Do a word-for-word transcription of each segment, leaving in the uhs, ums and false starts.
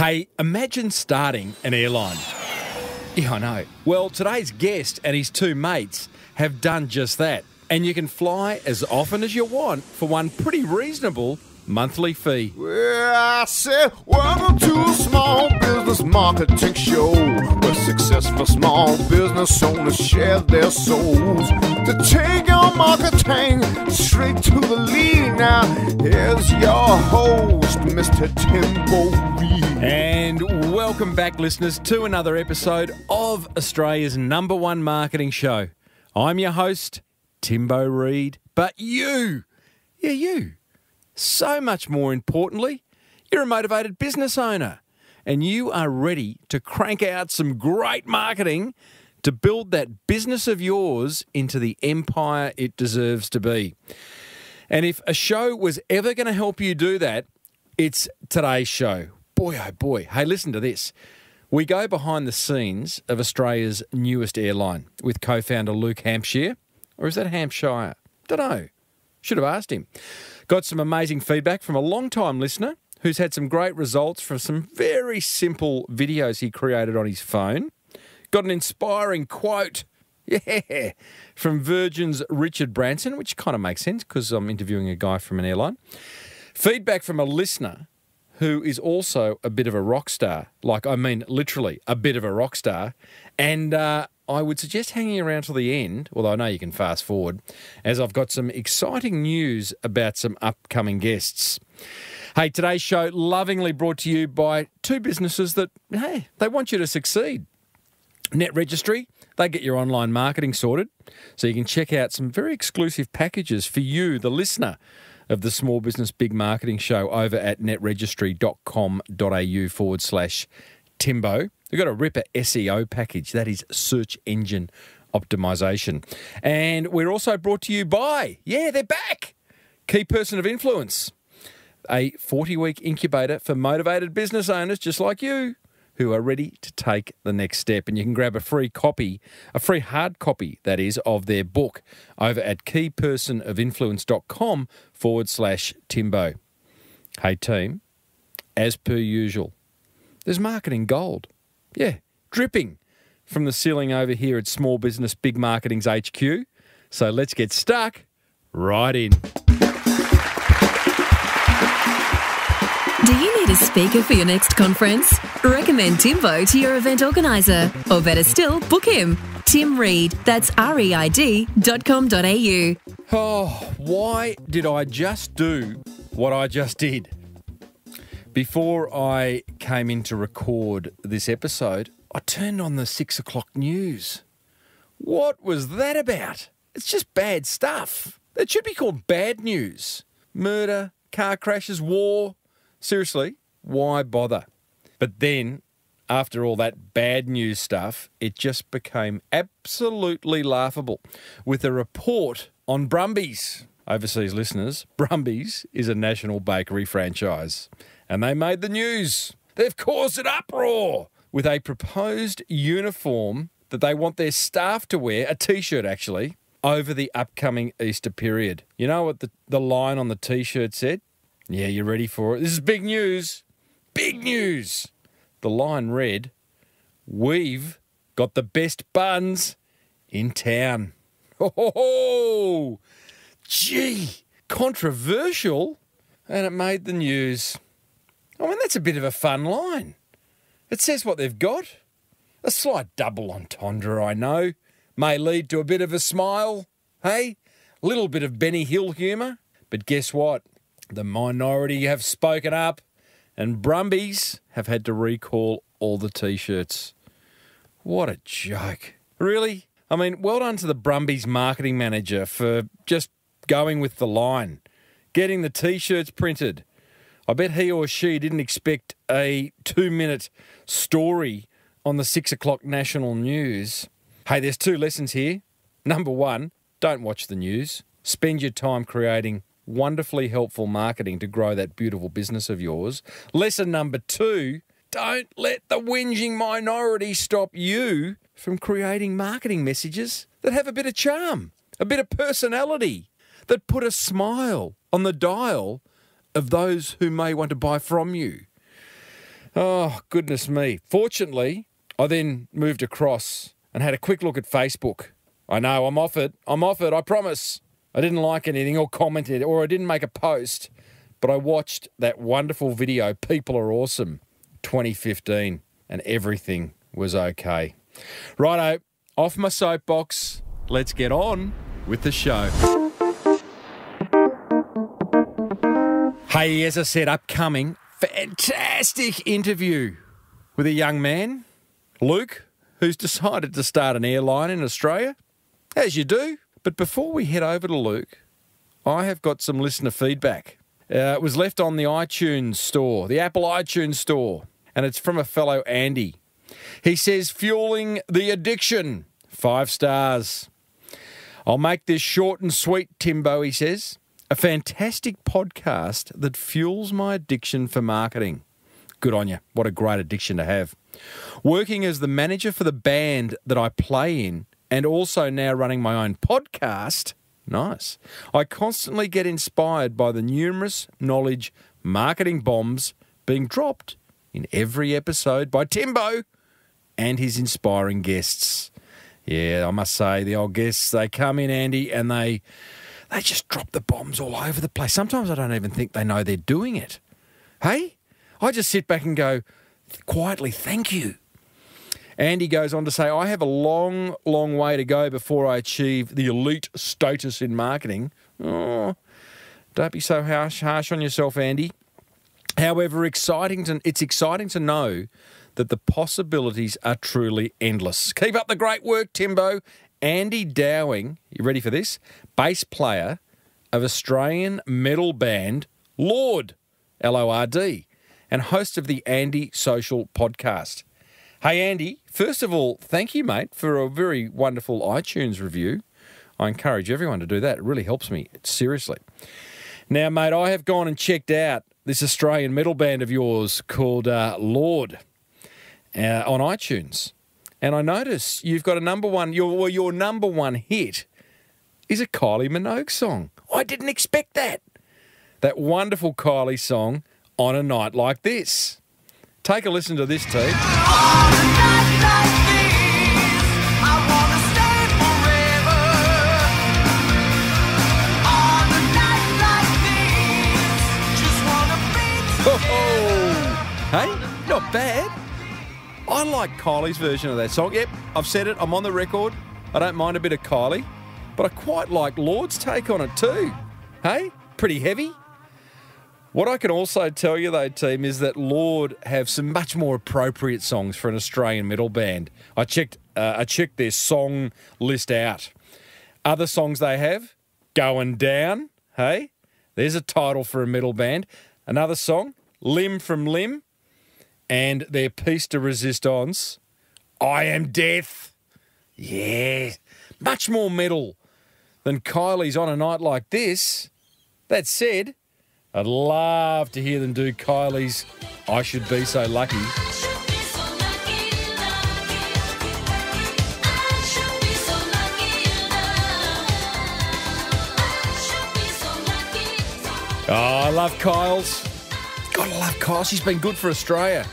Hey, imagine starting an airline. Yeah, I know. Well, today's guest and his two mates have done just that. And you can fly as often as you want for one pretty reasonable monthly fee. Well, I said, welcome to a small business marketing show where successful small business owners share their souls to take your marketing straight to the lead. Now, here's your host, Mister Tim Reid. And welcome back, listeners, to another episode of Australia's number one marketing show. I'm your host, Timbo Reid, but you, yeah, you, so much more importantly, you're a motivated business owner and you are ready to crank out some great marketing to build that business of yours into the empire it deserves to be. And if a show was ever going to help you do that, it's today's show. Boy, oh boy. Hey, listen to this. We go behind the scenes of Australia's newest airline with co-founder Luke Hampshire. Or is that Hampshire? Don't know. Should have asked him. Got some amazing feedback from a long-time listener who's had some great results from some very simple videos he created on his phone. Got an inspiring quote, yeah, from Virgin's Richard Branson, which kind of makes sense because I'm interviewing a guy from an airline. Feedback from a listener who is also a bit of a rock star. Like, I mean, literally, a bit of a rock star. And uh, I would suggest hanging around till the end, although I know you can fast forward, as I've got some exciting news about some upcoming guests. Hey, today's show lovingly brought to you by two businesses that, hey, they want you to succeed. NetRegistry, they get your online marketing sorted, so you can check out some very exclusive packages for you, the listener, of the Small Business Big Marketing Show over at netregistry.com.au forward slash Timbo. We've got a ripper S E O package, that is search engine optimization. And we're also brought to you by, yeah, they're back, Key Person of Influence, a forty-week incubator for motivated business owners just like you who are ready to take the next step. And you can grab a free copy, a free hard copy, that is, of their book over at keypersonofinfluence.com forward slash Timbo. Hey, team, as per usual, there's marketing gold. Yeah, dripping from the ceiling over here at Small Business Big Marketing's H Q. So let's get stuck right in. Do you need a speaker for your next conference? Recommend Timbo to your event organiser. Or better still, book him. Tim Reid, that's R E I D dot com dot A U. Oh, why did I just do what I just did? Before I came in to record this episode, I turned on the six o'clock news. What was that about? It's just bad stuff. It should be called bad news. Murder, car crashes, war. Seriously, why bother? But then, after all that bad news stuff, it just became absolutely laughable with a report on Brumbies. Overseas listeners, Brumbies is a national bakery franchise, and they made the news. They've caused an uproar with a proposed uniform that they want their staff to wear, a T-shirt actually, over the upcoming Easter period. You know what the, the line on the T-shirt said? Yeah, you're ready for it. This is big news. Big news. The line read, "We've got the best buns in town." Ho, ho, ho. Gee, controversial. And it made the news. I mean, that's a bit of a fun line. It says what they've got. A slight double entendre, I know. May lead to a bit of a smile. Hey, a little bit of Benny Hill humour. But guess what? The minority have spoken up and Brumbies have had to recall all the T-shirts. What a joke. Really? I mean, well done to the Brumbies marketing manager for just going with the line, getting the T-shirts printed. I bet he or she didn't expect a two-minute story on the six o'clock national news. Hey, there's two lessons here. Number one, don't watch the news. Spend your time creating wonderfully helpful marketing to grow that beautiful business of yours. Lesson number two, don't let the whinging minority stop you from creating marketing messages that have a bit of charm, a bit of personality, that put a smile on the dial of those who may want to buy from you. Oh, goodness me. Fortunately, I then moved across and had a quick look at Facebook. I know, I'm off it. I'm off it, I promise. I didn't like anything or commented or I didn't make a post, but I watched that wonderful video, People Are Awesome, twenty fifteen, and everything was okay. Righto, off my soapbox. Let's get on with the show. Hey, as I said, upcoming, fantastic interview with a young man, Luke, who's decided to start an airline in Australia, as you do. But before we head over to Luke, I have got some listener feedback. Uh, it was left on the iTunes store, the Apple iTunes store, and it's from a fellow Andy. He says, fueling the addiction, five stars. I'll make this short and sweet, Timbo, he says. A fantastic podcast that fuels my addiction for marketing. Good on you. What a great addiction to have. Working as the manager for the band that I play in and also now running my own podcast. Nice. I constantly get inspired by the numerous knowledge marketing bombs being dropped in every episode by Timbo and his inspiring guests. Yeah, I must say, the old guests, they come in, Andy, and they... They just drop the bombs all over the place. Sometimes I don't even think they know they're doing it. Hey? I just sit back and go, quietly, thank you. Andy goes on to say, I have a long, long way to go before I achieve the elite status in marketing. Oh, don't be so harsh, harsh on yourself, Andy. However, exciting to, it's exciting to know that the possibilities are truly endless. Keep up the great work, Timbo. Andy Dowling, you ready for this? Bass player of Australian metal band Lord, L O R D, and host of the Andy Social podcast. Hey, Andy, first of all, thank you, mate, for a very wonderful iTunes review. I encourage everyone to do that. It really helps me, seriously. Now, mate, I have gone and checked out this Australian metal band of yours called uh, Lord uh, on iTunes. And I notice you've got a number one, your, well, your number one hit is a Kylie Minogue song. I didn't expect that. That wonderful Kylie song, On a Night Like This. Take a listen to this, too. On a night like this, I want to stay forever. On a night like this, just want to be together. Oh, hey, not bad. I like Kylie's version of that song. Yep, I've said it. I'm on the record. I don't mind a bit of Kylie. But I quite like Lord's take on it too. Hey? Pretty heavy. What I can also tell you though, team, is that Lord have some much more appropriate songs for an Australian metal band. I checked, uh, I checked their song list out. Other songs they have, Going Down. Hey? There's a title for a metal band. Another song, Limb from Limb. And their piece de resistance, I Am Death. Yeah, much more metal than Kylie's On a Night Like This. That said, I'd love to hear them do Kylie's I Should Be So Lucky. Oh, I love Kyle's. Gotta love Kyle. She's been good for Australia.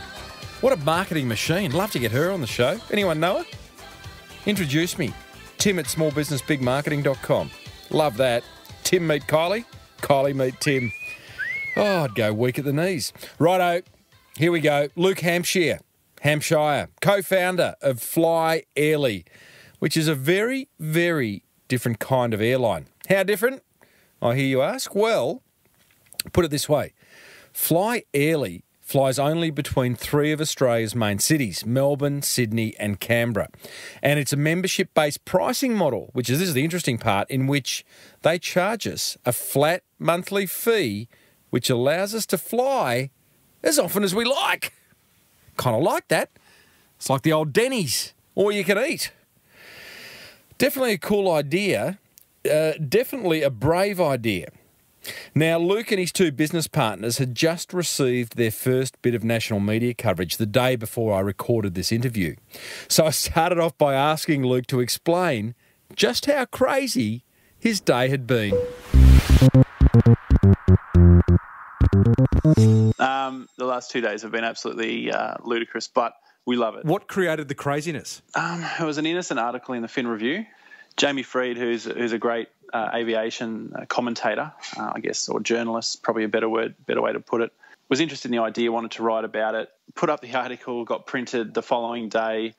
What a marketing machine. Love to get her on the show. Anyone know her? Introduce me. Tim at small business big marketing dot com. Love that. Tim meet Kylie. Kylie meet Tim. Oh, I'd go weak at the knees. Righto. Here we go. Luke Hampshire. Hampshire. Co-founder of Fly Airly, which is a very, very different kind of airline. How different? I hear you ask. Well, put it this way. Fly Airly flies only between three of Australia's main cities, Melbourne, Sydney and Canberra. And it's a membership-based pricing model, which is, this is the interesting part, in which they charge us a flat monthly fee, which allows us to fly as often as we like. Kind of like that. It's like the old Denny's, all you can eat. Definitely a cool idea, uh, definitely a brave idea. Now, Luke and his two business partners had just received their first bit of national media coverage the day before I recorded this interview. So I started off by asking Luke to explain just how crazy his day had been. Um, last two days have been absolutely uh, ludicrous, but we love it. What created the craziness? Um, it was an innocent article in the Fin Review. Jamie Freed, who's who's a great uh, aviation commentator, uh, I guess, or journalist, probably a better word, better way to put it, was interested in the idea, wanted to write about it, put up the article, got printed the following day,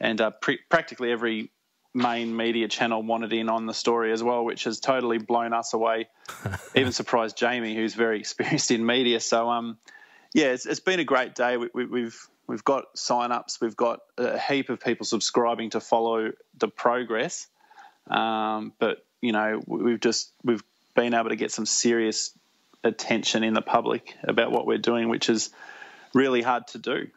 and uh, pre- practically every main media channel wanted in on the story as well, which has totally blown us away, even surprised Jamie, who's very experienced in media. So, um, yeah, it's, it's been a great day. We, we, we've we've got sign-ups. We've got a heap of people subscribing to follow the progress. Um, but, you know, we've just we've been able to get some serious attention in the public about what we're doing, which is really hard to do.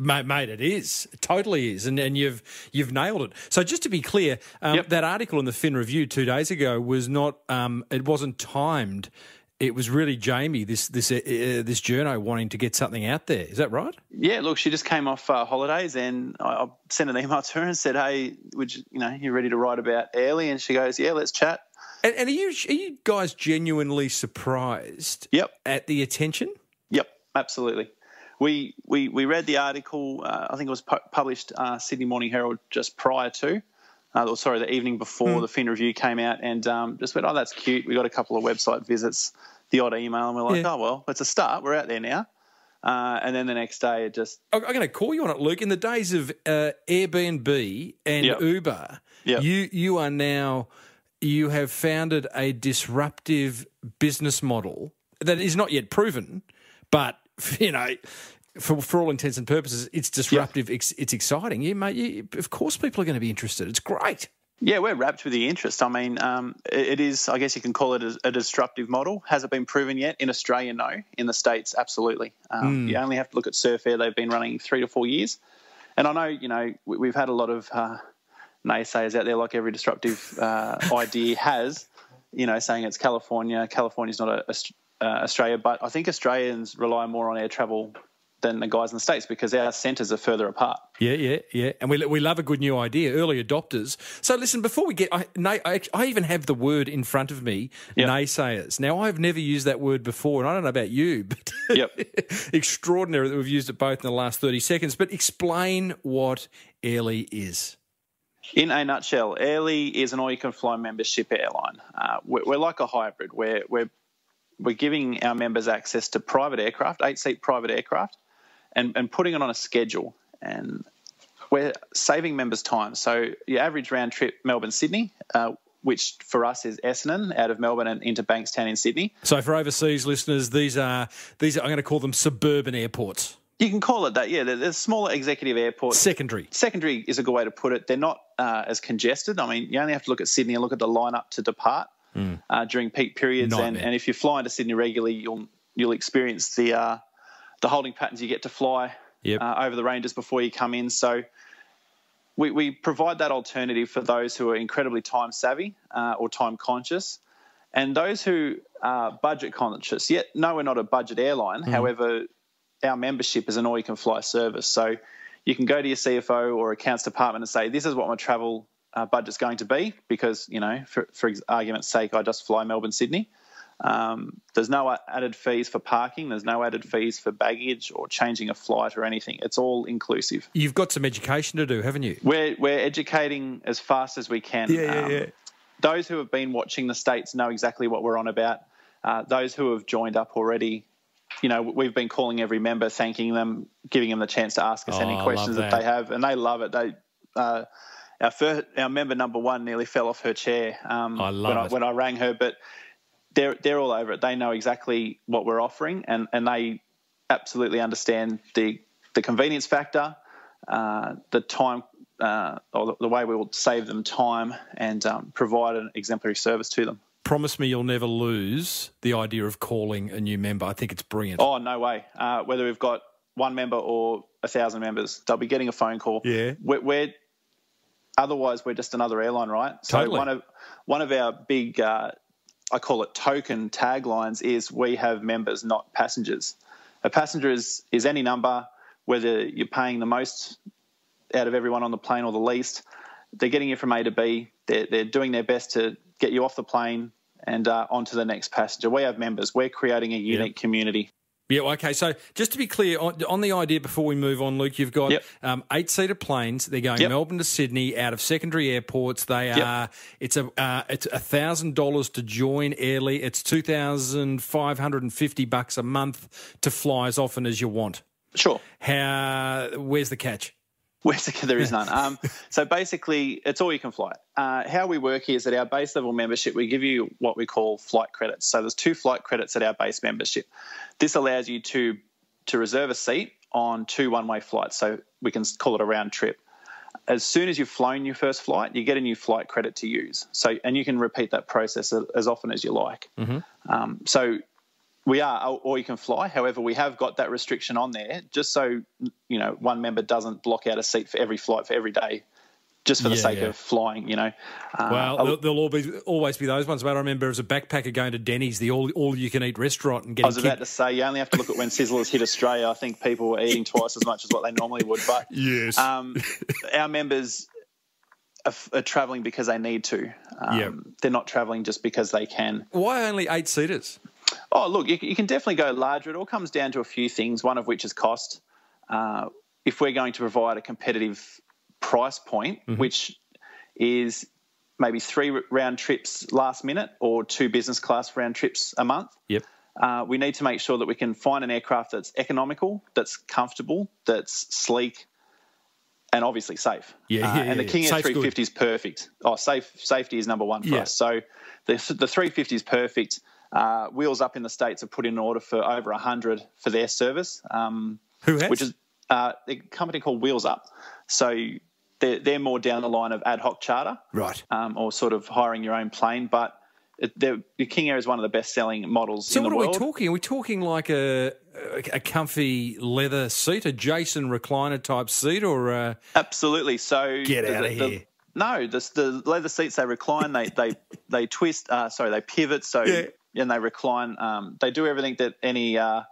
Mate, mate, it is. It totally is. And and you've you've nailed it. So just to be clear, um, yep. that article in the Fin Review two days ago was not um, – it wasn't timed. It was really Jamie, this this uh, this journo, wanting to get something out there. Is that right? Yeah, look, she just came off uh, holidays, and I, I sent an email to her and said, hey, would you, you know, you ready to write about Airly? And she goes, yeah, let's chat. And, and are you are you guys genuinely surprised yep. at the attention? Yep, absolutely. We, we we read the article, uh, I think it was pu- published uh, Sydney Morning Herald just prior to, uh, or sorry, the evening before mm. the Fin Review came out, and um, just went, oh, that's cute. We got a couple of website visits, the odd email, and we're like, yeah. oh, well, it's a start. We're out there now. Uh, and then the next day it just... I'm going to call you on it, Luke. In the days of uh, Airbnb and yep. Uber, yep. you you are now, you have founded a disruptive business model that is not yet proven, but... You know, for for all intents and purposes, it's disruptive. Yeah. It's, it's exciting. You mate, you, of course, people are going to be interested. It's great. Yeah, we're wrapped with the interest. I mean, um, it, it is. I guess you can call it a, a disruptive model. Has it been proven yet in Australia? No. In the States, absolutely. Um, mm. You only have to look at Surf Air. They've been running three to four years, and I know you know we, we've had a lot of uh, naysayers out there, like every disruptive uh, idea has. You know, saying it's California. California's not a, a Uh, Australia, but I think Australians rely more on air travel than the guys in the States because our centres are further apart. Yeah, yeah, yeah. And we we love a good new idea, early adopters. So listen, before we get – I I even have the word in front of me, yep. naysayers. Now, I've never used that word before, and I don't know about you, but yep. extraordinary that we've used it both in the last thirty seconds. But explain what Airly is. In a nutshell, Airly is an all-you-can-fly membership airline. Uh, we're, we're like a hybrid. We're we're We're giving our members access to private aircraft, eight-seat private aircraft, and, and putting it on a schedule. And we're saving members time. So your average round trip, Melbourne-Sydney, uh, which for us is Essendon, out of Melbourne and into Bankstown in Sydney. So for overseas listeners, these are, these are I'm going to call them suburban airports. You can call it that, yeah. They're, they're smaller executive airports. Secondary. Secondary is a good way to put it. They're not uh, as congested. I mean, you only have to look at Sydney and look at the lineup to depart. Mm. Uh, during peak periods, and, and if you fly into Sydney regularly, you'll you'll experience the uh, the holding patterns you get to fly yep. uh, over the ranges before you come in. So we, we provide that alternative for those who are incredibly time savvy uh, or time conscious, and those who are budget conscious. Yet, no, we're not a budget airline. Mm. However, our membership is an all-you-can-fly service. So you can go to your C F O or accounts department and say, "This is what my travel." Uh, budget's going to be because, you know, for, for argument's sake, I just fly Melbourne, Sydney. Um, there's no added fees for parking. There's no added fees for baggage or changing a flight or anything. It's all inclusive. You've got some education to do, haven't you? We're, we're educating as fast as we can. Yeah, yeah, um, yeah. Those who have been watching the States know exactly what we're on about. Uh, those who have joined up already, you know, we've been calling every member, thanking them, giving them the chance to ask us oh, any questions that. that they have. And they love it. They uh Our, first, our member number one nearly fell off her chair um, I love when, I, when I rang her, but they're they're all over it. They know exactly what we're offering, and, and they absolutely understand the the convenience factor, uh, the time, uh, or the, the way we will save them time and um, provide an exemplary service to them. Promise me you'll never lose the idea of calling a new member. I think it's brilliant. Oh, no way. Uh, whether we've got one member or a thousand members, they'll be getting a phone call. Yeah, we're, we're Otherwise, we're just another airline, right? So totally. one of one of our big, uh, I call it token taglines, is we have members, not passengers. A passenger is, is any number, whether you're paying the most out of everyone on the plane or the least. They're getting you from A to B. They're, they're doing their best to get you off the plane and uh, onto the next passenger. We have members. We're creating a unique yep. community. Yeah, okay. So just to be clear, on, on the idea before we move on, Luke, you've got yep. um, eight-seater planes. They're going yep. Melbourne to Sydney out of secondary airports. They yep. are. It's a uh, it's a thousand dollars to join Airly. It's two thousand five hundred and fifty bucks a month to fly as often as you want. Sure. How? Where's the catch? Where's the, there is none. Um, so basically, it's all you can fly. Uh, how we work is at our base level membership, we give you what we call flight credits. So there's two flight credits at our base membership. This allows you to to reserve a seat on two one-way flights. So we can call it a round trip. As soon as you've flown your first flight, you get a new flight credit to use. So and you can repeat that process as often as you like. Mm-hmm. Um, so. We are, or you can fly. However, we have got that restriction on there just so, you know, one member doesn't block out a seat for every flight for every day just for the yeah, sake yeah. of flying, you know. Uh, well, there'll always, always be those ones, mate. I remember as a backpacker going to Denny's, the all-you-can-eat all restaurant and getting I was kicked. About to say, you only have to look at when Sizzlers hit Australia. I think people were eating twice as much as what they normally would. But yes. um, our members are, are travelling because they need to. Um, yep. They're not travelling just because they can. Why only eight-seaters? Oh, look, you, you can definitely go larger. It all comes down to a few things, one of which is cost. Uh, if we're going to provide a competitive price point, mm-hmm. which is maybe three round trips last minute or two business class round trips a month, yep. uh, we need to make sure that we can find an aircraft that's economical, that's comfortable, that's sleek, and obviously safe. Yeah, yeah, uh, and yeah, the King Air yeah. three fifty is perfect. Oh, safe safety is number one for yeah. us. So the, the three fifty is perfect. Uh, Wheels Up in the States have put in an order for over one hundred for their service, um, Who has? which is uh, a company called Wheels Up. So they're, they're more down the line of ad hoc charter, right? Um, or sort of hiring your own plane. But the King Air is one of the best-selling models so in the world. So what are we talking? Are we talking like a, a comfy leather seat, a Jason recliner type seat, or a... Absolutely. So get out the, of the, here. The, no, the, the leather seats, they recline, they they they twist. Uh, sorry, they pivot. So. Yeah. And they recline. Um, they do everything that any, uh,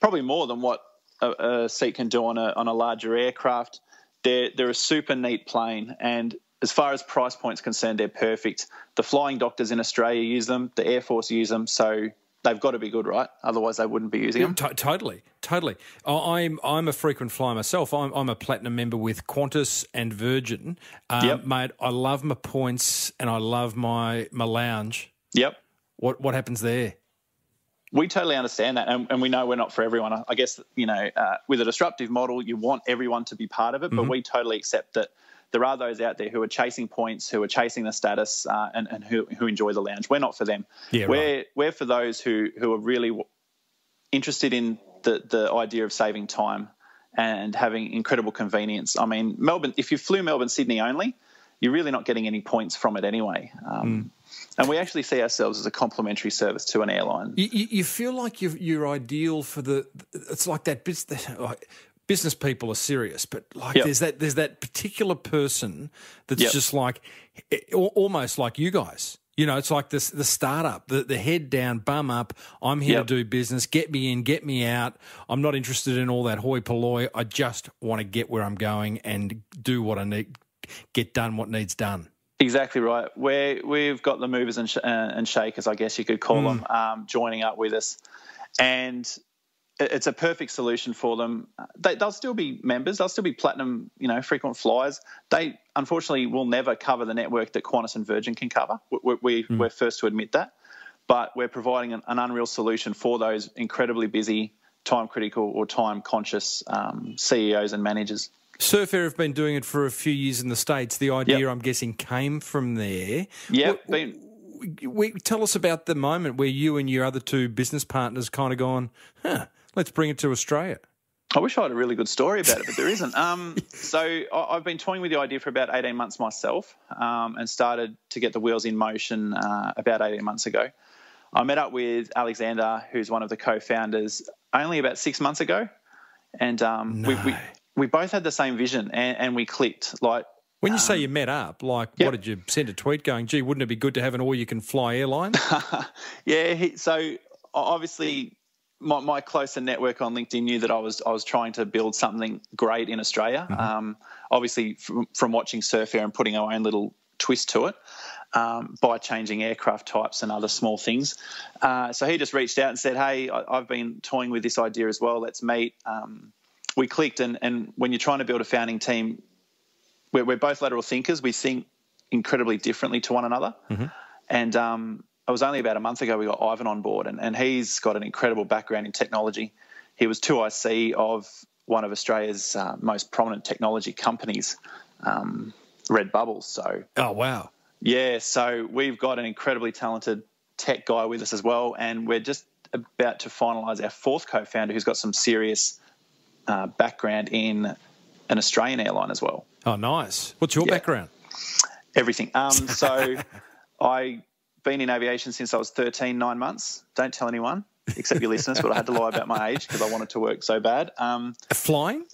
probably more than what a, a seat can do on a on a larger aircraft. They're they're a super neat plane, and as far as price point's concerned, they're perfect. The flying doctors in Australia use them. The Air Force use them. So they've got to be good, right? Otherwise, they wouldn't be using yeah, them. T totally, totally. I'm I'm a frequent flyer myself. I'm I'm a platinum member with Qantas and Virgin. Um, yep. Mate, I love my points and I love my my lounge. Yep. What what happens there? We totally understand that, and, and we know we're not for everyone. I, I guess, you know, uh, with a disruptive model, you want everyone to be part of it, mm-hmm. but we totally accept that there are those out there who are chasing points, who are chasing the status, uh, and, and who, who enjoy the lounge. We're not for them. Yeah, we're, right. we're for those who, who are really w interested in the, the idea of saving time and having incredible convenience. I mean, Melbourne, if you flew Melbourne, Sydney only, you're really not getting any points from it anyway. Um, mm. And we actually see ourselves as a complimentary service to an airline. You, you feel like you've, you're ideal for the – it's like that – like business people are serious, but like yep. there's that there's that particular person that's yep. just like – almost like you guys. You know, it's like this the startup, the, the head down, bum up, I'm here yep. to do business, get me in, get me out. I'm not interested in all that hoi polloi. I just want to get where I'm going and do what I need – get done what needs done. Exactly right. Where we've got the movers and, sh and shakers, I guess you could call mm. them, um, joining up with us, and it's a perfect solution for them. They, they'll still be members. They'll still be platinum, you know, frequent flyers. They unfortunately will never cover the network that Qantas and Virgin can cover. We, we, mm. We're first to admit that, but we're providing an, an unreal solution for those incredibly busy, time-critical or time-conscious um, C E Os and managers. Surf Air have been doing it for a few years in the States. The idea, yep. I'm guessing, came from there. Yeah. Tell us about the moment where you and your other two business partners kind of gone, huh, let's bring it to Australia. I wish I had a really good story about it, but there isn't. Um, so I, I've been toying with the idea for about eighteen months myself, um, and started to get the wheels in motion uh, about eighteen months ago. I met up with Alexander, who's one of the co-founders, only about six months ago. And um, no. we... we We both had the same vision, and, and we clicked. Like when you um, say you met up, like yep. what did you send a tweet going? Gee, wouldn't it be good to have an all-you-can-fly airline? yeah. He, so obviously, my, my closer network on LinkedIn knew that I was I was trying to build something great in Australia. Mm-hmm. um, obviously, from, from watching Surf Air and putting our own little twist to it um, by changing aircraft types and other small things. Uh, so he just reached out and said, hey, I, I've been toying with this idea as well. Let's meet. Um, we clicked, and, and when you're trying to build a founding team, we're, we're both lateral thinkers. We think incredibly differently to one another. Mm-hmm. And um, it was only about a month ago we got Ivan on board, and, and he's got an incredible background in technology. He was two I C of one of Australia's uh, most prominent technology companies, um, Red Bubble. So, oh, wow. Yeah, so we've got an incredibly talented tech guy with us as well, and we're just about to finalise our fourth co-founder who's got some serious uh, background in an Australian airline as well. Oh, nice. What's your yeah. background? Everything. Um, so I've been in aviation since I was thirteen, nine months. Don't tell anyone. Except your listeners, but I had to lie about my age because I wanted to work so bad. Um, Flying?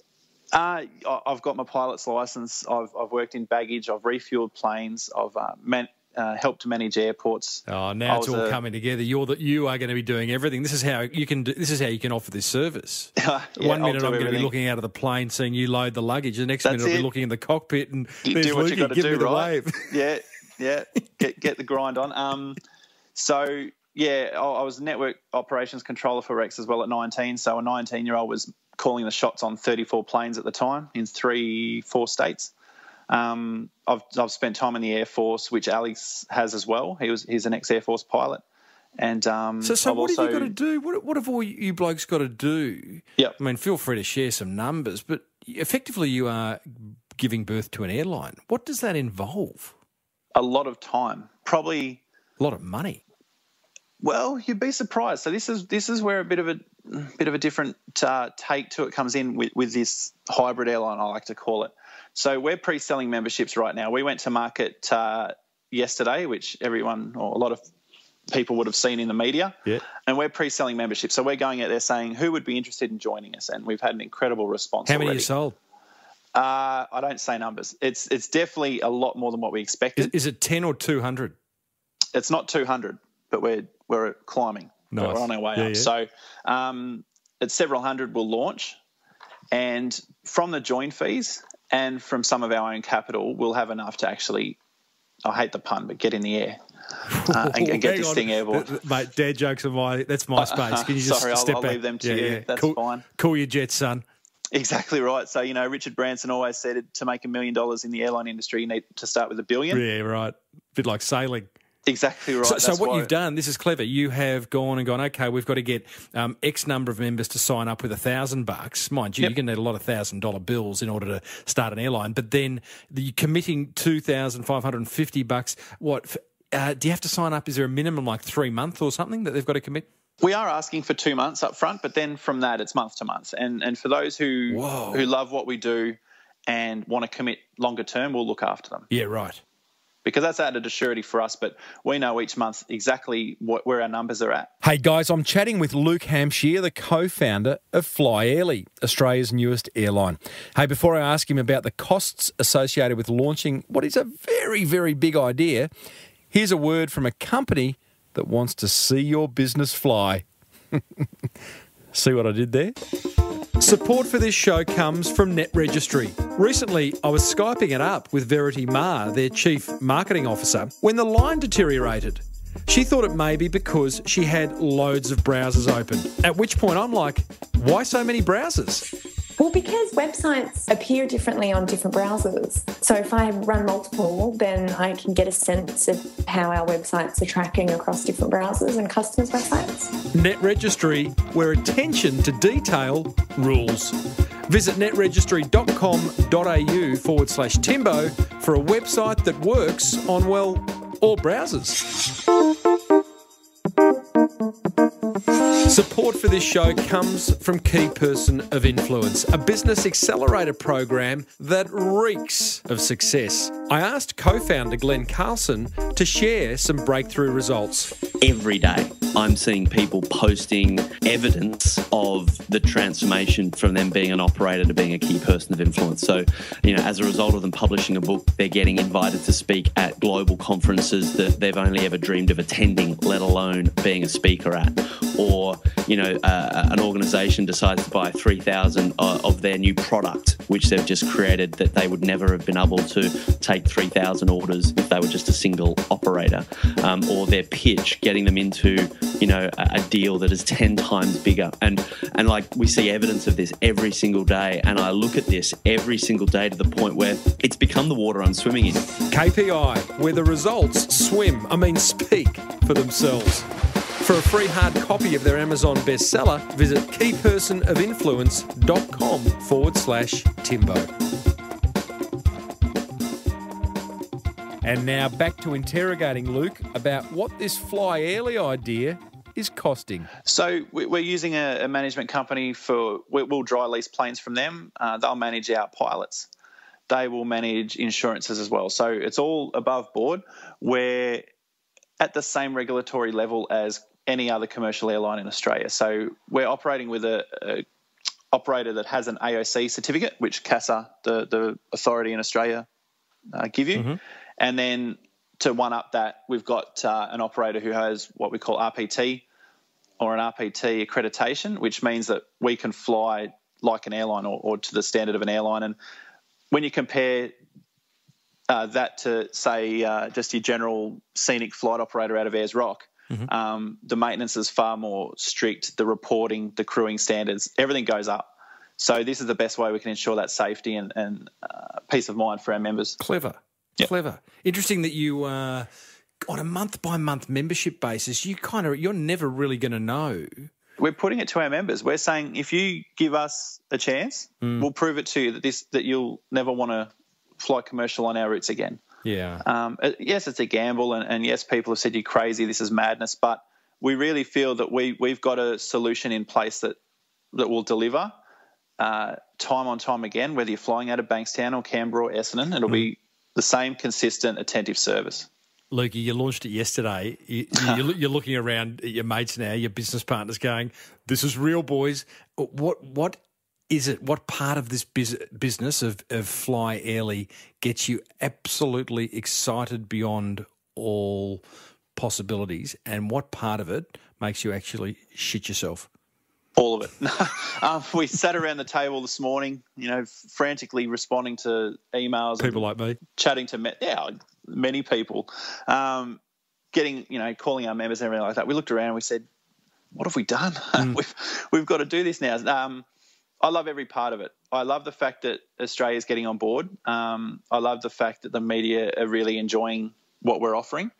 Uh, I've got my pilot's license. I've, I've worked in baggage. I've refueled planes. I've uh, man, uh, helped manage airports. Oh, now I it's all a, coming together. You're the, you are going to be doing everything. This is how you can. Do, this is how you can offer this service. Uh, yeah, One minute I'm going to be looking out of the plane, seeing you load the luggage. The next That's minute it. I'll be looking in the cockpit and you do what Luke, you got to give do, me the right? wave. Yeah, yeah. Get get the grind on. Um, so. Yeah, I was network operations controller for Rex as well at nineteen. So a nineteen-year-old was calling the shots on thirty-four planes at the time in three, four states. Um, I've, I've spent time in the Air Force, which Alex has as well. He was he's an ex-Air Force pilot. And um, so, so what also, have you got to do? What, what have all you blokes got to do? Yep. I mean, feel free to share some numbers, but effectively you are giving birth to an airline. What does that involve? A lot of time, probably. A lot of money. Well, you'd be surprised. So this is this is where a bit of a bit of a different uh, take to it comes in with, with this hybrid airline, I like to call it. So we're pre-selling memberships right now. We went to market uh, yesterday, which everyone or a lot of people would have seen in the media. Yeah. And we're pre-selling memberships. So we're going out there saying who would be interested in joining us, and we've had an incredible response. How many already. you sold? Uh, I don't say numbers. It's it's definitely a lot more than what we expected. Is, is it ten or two hundred? It's not two hundred, but we're We're climbing. Nice. We're on our way yeah, up. Yeah. So um, it's several hundred will launch, and from the join fees and from some of our own capital, we'll have enough to actually, I hate the pun, but get in the air uh, and, and get this on. thing airborne. Mate, dad jokes are my, that's my space. Can you just Sorry, step I'll, I'll back? leave them to yeah, you. Yeah. That's cool, fine. Call your jet, son. Exactly right. So, you know, Richard Branson always said it, to make a million dollars in the airline industry, you need to start with a billion. Yeah, right. A bit like sailing. Exactly right. So, so what you've done, this is clever. You have gone and gone, okay, we've got to get um, X number of members to sign up with a thousand bucks. Mind you, yep. you're going to need a lot of thousand dollar bills in order to start an airline. But then you're committing two thousand five hundred and fifty bucks. What uh, do you have to sign up? Is there a minimum, like three months or something, that they've got to commit? We are asking for two months up front, but then from that it's month to month. And and for those who Whoa. who love what we do and want to commit longer term, we'll look after them. Yeah, right. Because that's added a surety for us, but we know each month exactly what, where our numbers are at. Hey guys, I'm chatting with Luke Hampshire, the co-founder of Fly Airly, Australia's newest airline. Hey, before I ask him about the costs associated with launching what is a very, very big idea, here's a word from a company that wants to see your business fly. See what I did there? Support for this show comes from NetRegistry. Recently, I was Skyping it up with Verity Ma, their Chief Marketing Officer, when the line deteriorated. She thought it may be because she had loads of browsers open, at which point I'm like, why so many browsers? Well, because websites appear differently on different browsers. So if I run multiple, then I can get a sense of how our websites are tracking across different browsers and customers' websites. NetRegistry, where attention to detail rules. Visit netregistry dot com dot a u forward slash Timbo for a website that works on, well, all browsers. Support for this show comes from Key Person of Influence, a business accelerator program that reeks of success. I asked co-founder Glenn Carlson to share some breakthrough results. Every day I'm seeing people posting evidence of the transformation from them being an operator to being a key person of influence. So, you know, as a result of them publishing a book, they're getting invited to speak at global conferences that they've only ever dreamed of attending, let alone being a speaker at. Or, you know, uh, an organisation decides to buy three thousand of their new product, which they've just created, that they would never have been able to take three thousand orders if they were just a single operator. Um, or their pitch, getting them into, you know, a, a deal that is ten times bigger. And, and like, we see evidence of this every single day. And I look at this every single day to the point where it's become the water I'm swimming in. K P I, where the results swim, I mean, speak for themselves. For a free hard copy of their Amazon bestseller, visit keypersonofinfluence.com forward slash Timbo. And now back to interrogating Luke about what this Fly Airly idea is costing. So we're using a management company for, we'll dry lease planes from them. Uh, they'll manage our pilots. They will manage insurances as well. So it's all above board. We're at the same regulatory level as any other commercial airline in Australia. So we're operating with a, a operator that has an A O C certificate, which CASA, the, the authority in Australia, uh, give you. Mm-hmm. And then to one up that, we've got uh, an operator who has what we call R P T or an R P T accreditation, which means that we can fly like an airline or, or to the standard of an airline. And when you compare uh, that to, say, uh, just your general scenic flight operator out of Ayers Rock, Mm-hmm. Um, the maintenance is far more strict, the reporting, the crewing standards, everything goes up. So this is the best way we can ensure that safety and, and uh, peace of mind for our members. Clever, yep. Clever. Interesting that you, uh, on a month-by-month membership basis, you kind of, you're never really going to know. We're putting it to our members. We're saying if you give us a chance, mm. we'll prove it to you that, this, that you'll never want to fly commercial on our routes again. Yeah. Um, yes, it's a gamble, and, and yes, people have said you're crazy, this is madness, but we really feel that we, we've got a solution in place that, that will deliver uh, time on time again, whether you're flying out of Bankstown or Canberra or Essendon, it'll mm. be the same consistent, attentive service. Lukey, you launched it yesterday. You, you, you're looking around at your mates now, your business partners going, this is real, boys. What what is it? What part of this business of, of Fly Airly gets you absolutely excited beyond all possibilities, and what part of it makes you actually shit yourself? All of it. um, we sat around the table this morning, you know, frantically responding to emails. People like me. Chatting to me yeah, many people. Um, getting, you know, calling our members and everything like that. We looked around and we said, what have we done? Mm. we've, we've got to do this now. Um, I love every part of it. I love the fact that Australia's getting on board. Um, I love the fact that the media are really enjoying what we're offering.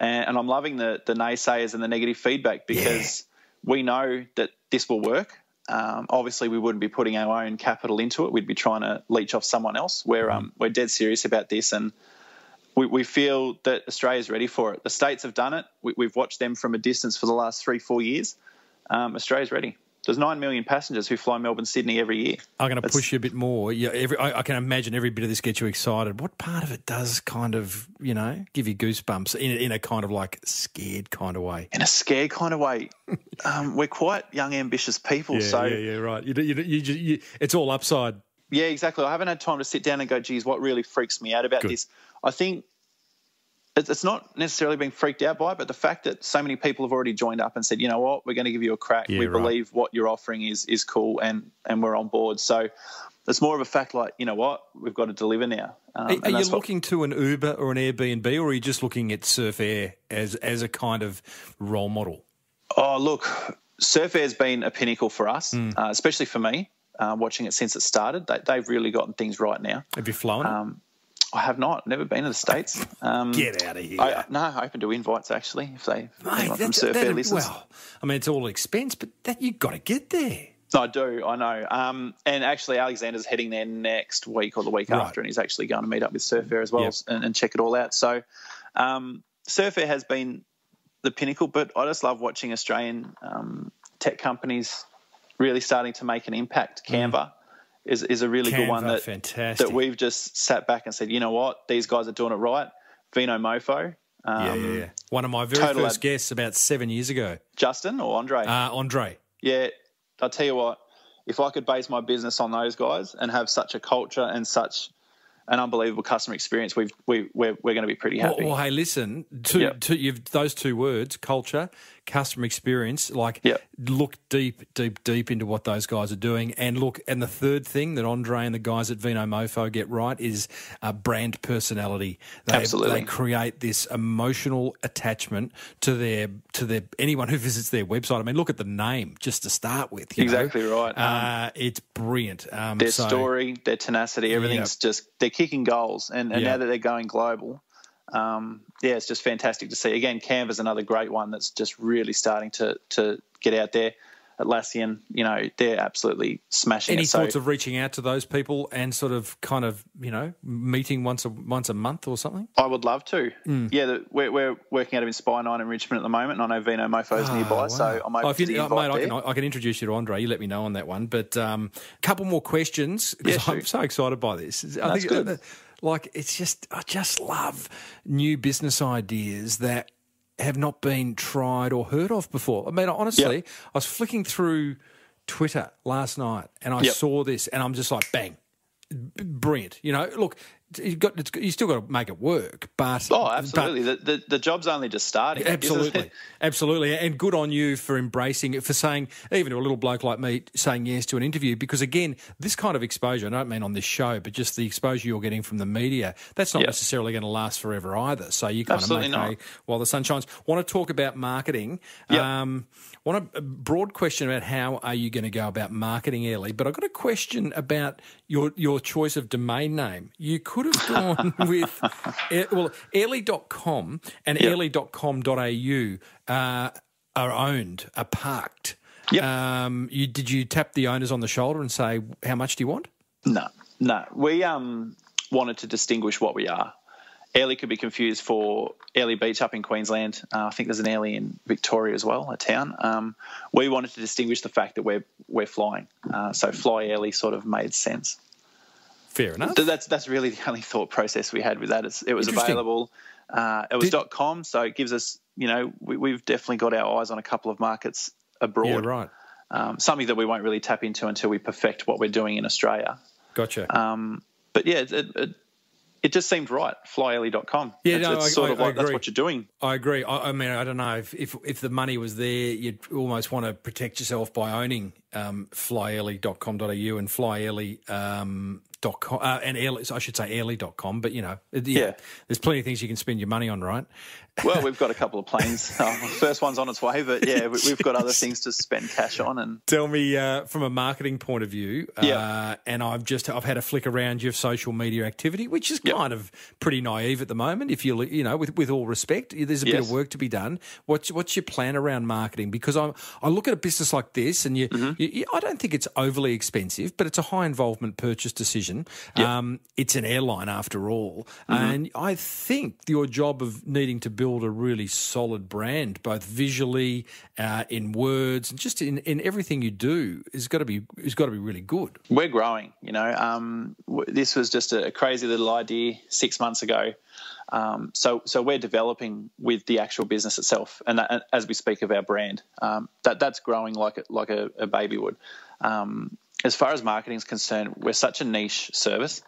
And, and I'm loving the, the naysayers and the negative feedback because yeah. we know that this will work. Um, obviously, we wouldn't be putting our own capital into it. We'd be trying to leech off someone else. We're, um, we're dead serious about this, and we, we feel that Australia's ready for it. The states have done it. We, we've watched them from a distance for the last three, four years. Um, Australia's ready. There's nine million passengers who fly Melbourne, Sydney every year. I'm going to That's... push you a bit more. Yeah, every, I, I can imagine every bit of this gets you excited. What part of it does kind of, you know, give you goosebumps in, in a kind of like scared kind of way? In a scared kind of way. um, we're quite young, ambitious people. Yeah, so yeah, yeah, right. You, you, you, you, you, it's all upside. Yeah, exactly. I haven't had time to sit down and go, geez, what really freaks me out about Good. this? I think it's not necessarily being freaked out by it, but the fact that so many people have already joined up and said, you know what, we're going to give you a crack. Yeah, we right. believe what you're offering is is cool, and, and we're on board. So it's more of a fact like, you know what, we've got to deliver now. Um, are are you looking what... to an Uber or an Airbnb, or are you just looking at Surf Air as, as a kind of role model? Oh, look, Surf Air's been a pinnacle for us, mm. uh, especially for me, uh, watching it since it started. They, they've really gotten things right now. Have you flown um, it? I have not. Never been to the States. Um, Get out of here. I, no, open to invites, actually, if they Mate, from Surf Air listeners. Well, I mean, it's all expense, but that you've got to get there. I do, I know. Um, and actually, Alexander's heading there next week or the week right. after, and he's actually going to meet up with Surf Air as well yep. and, and check it all out. So um, Surf Air has been the pinnacle, but I just love watching Australian um, tech companies really starting to make an impact. Canva. Mm. Is, is a really Canva, good one that, that we've just sat back and said, you know what, these guys are doing it right. Vino Mofo, Um, yeah, yeah, yeah. One of my very first ad- guests about seven years ago. Justin or Andre? Uh, Andre. Yeah, I'll tell you what, if I could base my business on those guys and have such a culture and such an unbelievable customer experience, we've, we, we're, we're going to be pretty happy. Well, well hey, listen, to, yep. to you've, those two words, culture, customer experience, like yep. look deep, deep, deep into what those guys are doing. And look, and the third thing that Andre and the guys at Vino Mofo get right is uh, brand personality. They, Absolutely. They create this emotional attachment to their, to their anyone who visits their website. I mean, look at the name just to start with. You exactly know? Right. Um, uh, it's brilliant. Um, their so, story, their tenacity, everything's yeah. just – they're kicking goals, and, and yeah. now that they're going global, um, yeah, it's just fantastic to see. Again, Canva's another great one that's just really starting to to get out there. Atlassian, you know, they're absolutely smashing. Any it. thoughts so, of reaching out to those people and sort of kind of, you know, meeting once a once a month or something? I would love to. Mm. Yeah, the, we're, we're working out of Inspire nine in Richmond at the moment, and I know Vino Mofo's oh, nearby, wow. so I'm open oh, to you, the invite mate, there. I can, I can introduce you to Andre. You let me know on that one. But um, a couple more questions because yeah, I'm so excited by this. I That's think, good. Uh, like, it's just I just love new business ideas that have not been tried or heard of before. I mean, honestly, yep. I was flicking through Twitter last night and I yep. saw this and I'm just like, bang, brilliant. You know, look, you've got, it's, you still got to make it work. But oh, absolutely. But, the, the the job's only just starting. Absolutely. Absolutely. And good on you for embracing it, for saying, even to a little bloke like me, saying yes to an interview. Because, again, this kind of exposure, I don't mean on this show, but just the exposure you're getting from the media, that's not yep. necessarily going to last forever either. So you kind absolutely of make hay while the sun shines. Want to talk about marketing. Yep. Um, want a broad question about how are you going to go about marketing Airly, but I've got a question about your, your choice of domain name. You could have gone with well, airly dot com and yep. airly dot com dot a u uh, are owned, are parked. Yep. Um, you, did you tap the owners on the shoulder and say, how much do you want? No, no. We um, wanted to distinguish what we are. Airly could be confused for Airly Beach up in Queensland. Uh, I think there's an Airly in Victoria as well, a town. Um, we wanted to distinguish the fact that we're, we're flying. Uh, so Fly Airly sort of made sense. Fair enough. That's that's really the only thought process we had with that. It's, it was available. Uh, it was Did, .com, so it gives us, you know, we, we've definitely got our eyes on a couple of markets abroad. Yeah, right. Um, something that we won't really tap into until we perfect what we're doing in Australia. Gotcha. Um, but, yeah, it, it, it just seemed right, fly airly dot com. Yeah, it's, no, it's I, sort I, of like that's what you're doing. I agree. I, I mean, I don't know. If, if if the money was there, you'd almost want to protect yourself by owning um, fly airly dot com dot a u and flyairly um Dot com, uh, and Airly, I should say airly dot com, but, you know, it, yeah, yeah. there's plenty of things you can spend your money on, right? Well, we've got a couple of planes. Oh, the first one's on its way, but, yeah, we, we've got other things to spend cash on. And tell me, uh, from a marketing point of view, uh, yeah. and I've just I've had a flick around your social media activity, which is yep. kind of pretty naive at the moment, if you you know, with, with all respect. There's a yes. bit of work to be done. What's what's your plan around marketing? Because I I look at a business like this, and you, mm-hmm. you I don't think it's overly expensive, but it's a high-involvement purchase decision. Yep. Um, it's an airline after all. Mm-hmm. And I think your job of needing to build a really solid brand, both visually, uh, in words, and just in, in everything you do, is got to be is got to be really good. We're growing, you know. Um, w- this was just a crazy little idea six months ago. Um, so so we're developing with the actual business itself, and, that, and as we speak of our brand, um, that that's growing like a, like a, a baby would. Um, As far as marketing is concerned, we're such a niche service.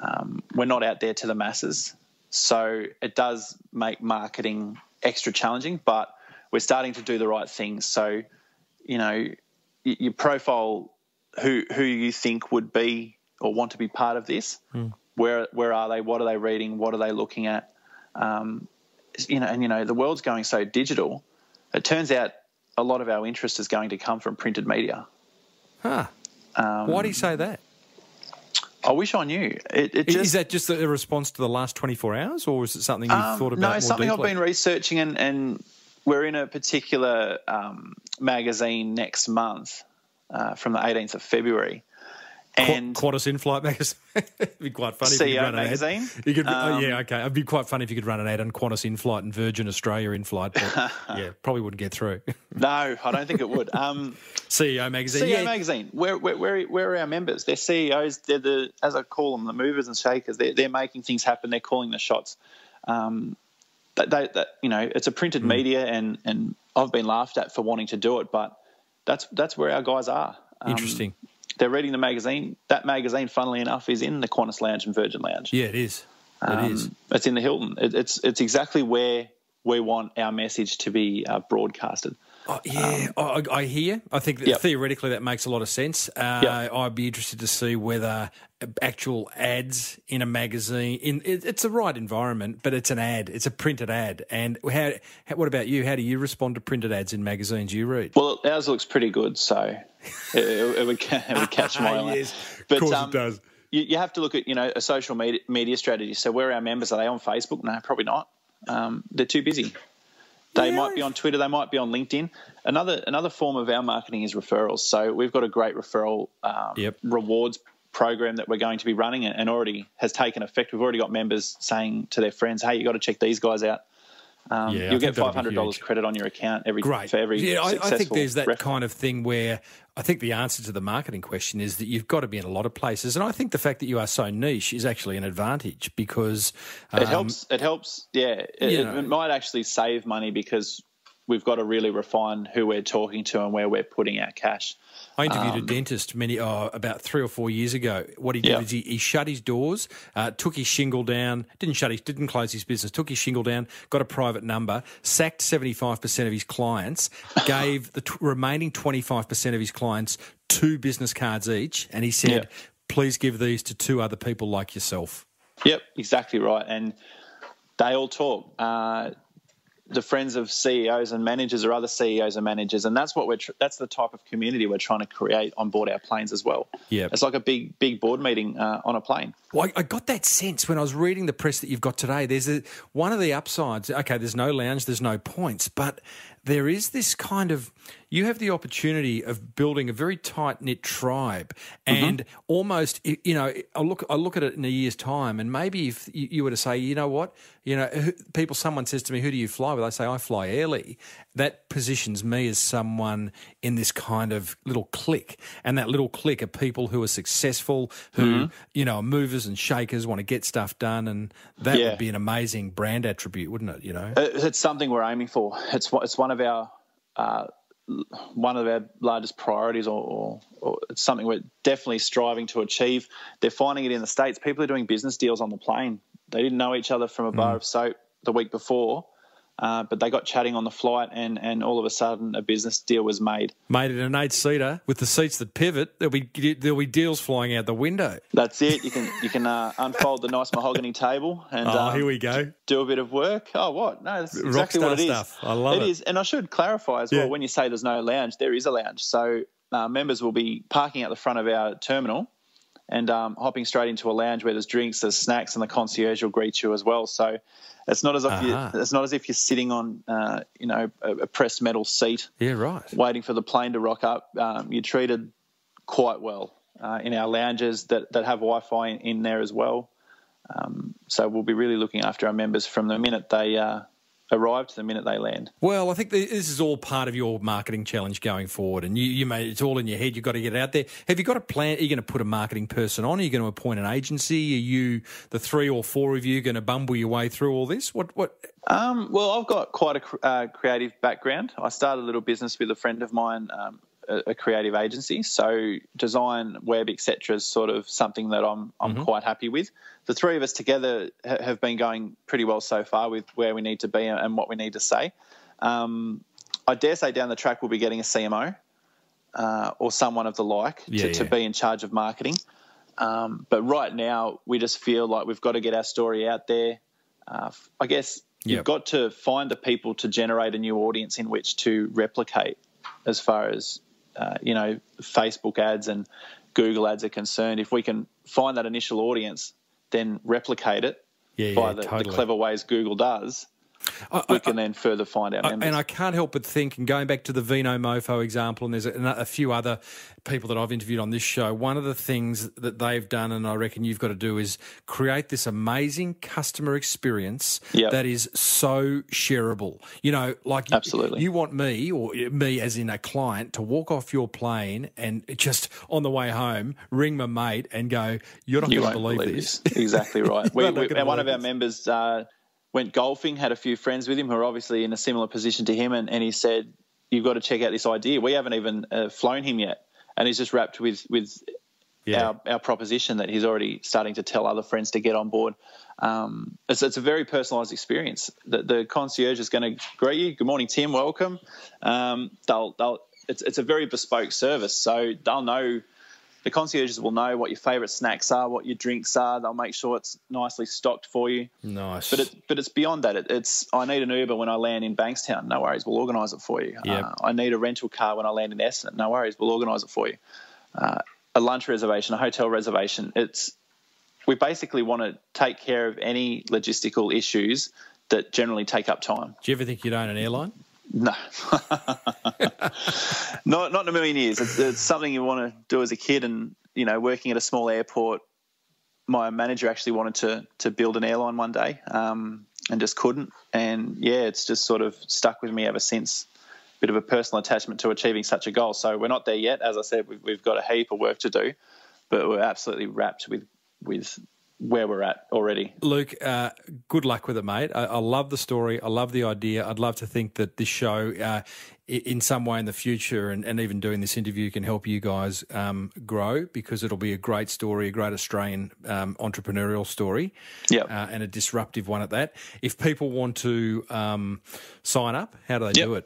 Um, we're not out there to the masses. So it does make marketing extra challenging, but we're starting to do the right things. So, you know, you, you profile who who you think would be or want to be part of this. Mm. Where where are they? What are they reading? What are they looking at? Um, you know, and, you know, the world's going so digital. It turns out a lot of our interest is going to come from printed media. Huh. Um, Why do you say that? I wish I knew. It, it just, is that just a response to the last twenty-four hours, or is it something you've um, thought about? No, it's something deeply? I've been researching, and, and we're in a particular um, magazine next month uh, from the eighteenth of February. And Qu- Qantas in-flight magazine. It'd be quite funny. C E O if you run magazine. An ad. You could, um, oh, yeah, okay. It'd be quite funny if you could run an ad on Qantas in-flight and Virgin Australia in-flight. But yeah, probably wouldn't get through. No, I don't think it would. Um, C E O magazine. C E O yeah. magazine. Where, where, where, where are our members? They're C E Os. They're the, as I call them, the movers and shakers. They're, they're making things happen. They're calling the shots. Um, that, they, that you know, it's a printed mm. media, and and I've been laughed at for wanting to do it, but that's that's where our guys are. Um, Interesting. They're reading the magazine. That magazine, funnily enough, is in the Qantas Lounge and Virgin Lounge. Yeah, it is. It um, is. It's in the Hilton. It, it's it's exactly where we want our message to be uh, broadcasted. Oh, yeah, um, I, I hear. I think that yep. theoretically that makes a lot of sense. Uh, yep. I'd be interested to see whether actual ads in a magazine, in it, it's the right environment, but it's an ad. It's a printed ad. And how, how? What about you? How do you respond to printed ads in magazines you read? Well, ours looks pretty good, so it, it, it, would, it would catch my eye. Yes, but, of course um, it does. You, you have to look at, you know, a social media, media strategy. So where are our members? Are they on Facebook? No, probably not. Um, they're too busy. They yeah. might be on Twitter. They might be on LinkedIn. Another another form of our marketing is referrals. So we've got a great referral um, yep. rewards program that we're going to be running and, and already has taken effect. We've already got members saying to their friends, hey, you got to check these guys out. Um, yeah, you'll I get five hundred dollars credit on your account every Great. for every yeah, successful I think there's that reference. Kind of thing where I think the answer to the marketing question is that you've got to be in a lot of places. And I think the fact that you are so niche is actually an advantage because... Um, it helps. It helps, yeah. It, you know, it might actually save money because we've got to really refine who we're talking to and where we're putting our cash. I interviewed um, a dentist many oh, about three or four years ago. What he did yeah. is he, he shut his doors, uh, took his shingle down, didn't shut his, didn't close his business, took his shingle down, got a private number, sacked seventy-five percent of his clients, gave the t remaining twenty-five percent of his clients two business cards each, and he said, yep. please give these to two other people like yourself. Yep, exactly right. And they all talk. Uh, the friends of C E Os and managers or other C E Os and managers. And that's what we're, tr that's the type of community we're trying to create on board our planes as well. Yeah. It's like a big, big board meeting uh, on a plane. Well, I, I got that sense when I was reading the press that you've got today. There's a, one of the upsides, okay, there's no lounge, there's no points, but there is this kind of, you have the opportunity of building a very tight-knit tribe and mm-hmm. almost, you know, I look, I look at it in a year's time and maybe if you were to say, you know what, you know, people, someone says to me, who do you fly with? I say, I fly Airly. That positions me as someone in this kind of little clique. And that little clique are people who are successful, who, mm-hmm. you know, are movers and shakers, want to get stuff done. And that yeah. would be an amazing brand attribute, wouldn't it? You know, it's something we're aiming for. It's, it's one of our, uh, one of our largest priorities or, or, or it's something we're definitely striving to achieve. They're finding it in the States. People are doing business deals on the plane. They didn't know each other from a bar mm. of soap the week before, uh, but they got chatting on the flight and, and all of a sudden a business deal was made. Made in an eight-seater with the seats that pivot, there'll be, there'll be deals flying out the window. That's it. You can, you can uh, unfold the nice mahogany table and oh, um, here we go. Do a bit of work. Oh, what? No, that's exactly Rockstar what it is. Stuff. I love it. It is. And I should clarify as yeah. well, when you say there's no lounge, there is a lounge. So uh, members will be parking at the front of our terminal and um, hopping straight into a lounge where there's drinks, there's snacks, and the concierge will greet you as well. So it's not as if, uh-huh. you, it's not as if you're sitting on, uh, you know, a, a pressed metal seat. Yeah, right. Waiting for the plane to rock up. Um, you're treated quite well uh, in our lounges that, that have Wi-Fi in, in there as well. Um, so we'll be really looking after our members from the minute they uh, arrive to the minute they land. Well, I think this is all part of your marketing challenge going forward, and you, you made it's all in your head. You've got to get it out there. Have you got a plan? Are you going to put a marketing person on? Are you going to appoint an agency? Are you the three or four of you going to bumble your way through all this? What? What? Um, well, I've got quite a cr uh, creative background. I started a little business with a friend of mine, um, a, a creative agency. So design, web, et cetera is sort of something that I'm I'm mm-hmm. quite happy with. The three of us together ha have been going pretty well so far with where we need to be and what we need to say. Um, I dare say down the track we'll be getting a C M O uh, or someone of the like yeah, to, yeah. to be in charge of marketing. Um, but right now we just feel like we've got to get our story out there. Uh, I guess yep. you've got to find the people to generate a new audience in which to replicate as far as, uh, you know, Facebook ads and Google ads are concerned. If we can find that initial audience, then replicate it yeah, by yeah, the, totally. the clever ways Google does, I, we can I, then further find out. And I can't help but think, and going back to the Vino Mofo example, and there's a, a few other people that I've interviewed on this show, one of the things that they've done, and I reckon you've got to do, is create this amazing customer experience yep. that is so shareable. You know, like Absolutely. You, you want me, or me as in a client, to walk off your plane and just on the way home, ring my mate and go, you're not you going to believe, believe this. this. Exactly right. we, we, one of our members... Uh, went golfing, had a few friends with him who are obviously in a similar position to him, and, and he said, you've got to check out this idea. We haven't even uh, flown him yet. And he's just wrapped with with yeah. our, our proposition that he's already starting to tell other friends to get on board. Um, it's, it's a very personalised experience. The, the concierge is going to greet you. Good morning, Tim. Welcome. Um, they'll they'll. It's it's a very bespoke service, so they'll know. The concierges will know what your favourite snacks are, what your drinks are. They'll make sure it's nicely stocked for you. Nice. But, it, but it's beyond that. It, it's I need an Uber when I land in Bankstown. No worries. We'll organise it for you. Yep. Uh, I need a rental car when I land in Essendon. No worries. We'll organise it for you. Uh, a lunch reservation, a hotel reservation. It's we basically want to take care of any logistical issues that generally take up time. Do you ever think you'd own an airline? No, not not in a million years. It's, it's something you want to do as a kid, and you know, working at a small airport, my manager actually wanted to to build an airline one day, um, and just couldn't. And yeah, it's just sort of stuck with me ever since. Bit of a personal attachment to achieving such a goal. So we're not there yet. As I said, we've, we've got a heap of work to do, but we're absolutely wrapped with with. where we're at already. Luke, uh, good luck with it, mate. I, I love the story. I love the idea. I'd love to think that this show uh, in some way in the future and, and even doing this interview can help you guys um, grow, because it'll be a great story, a great Australian um, entrepreneurial story, yep. uh, and a disruptive one at that. If people want to um, sign up, how do they yep. do it?